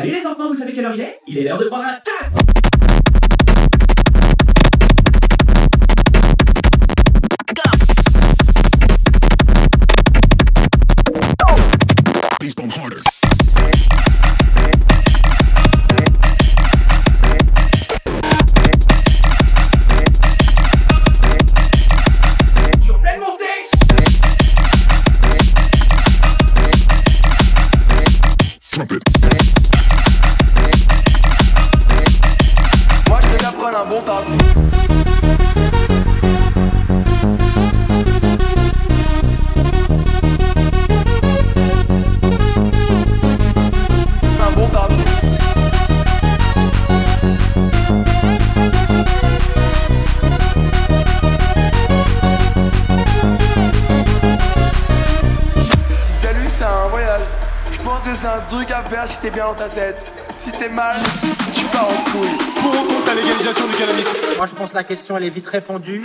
Salut les enfants, vous savez quelle heure il est? Il est l'heure de prendre un taf! Please bomb harder. Moi je te la prends un bon tasse. Un bon tasse. Salut, c'est un voyage. Je pense que c'est un truc à faire si t'es bien dans ta tête. Si t'es mal, tu pars en couille. Pour ou contre la légalisation du cannabis? Moi je pense que la question elle est vite répondue.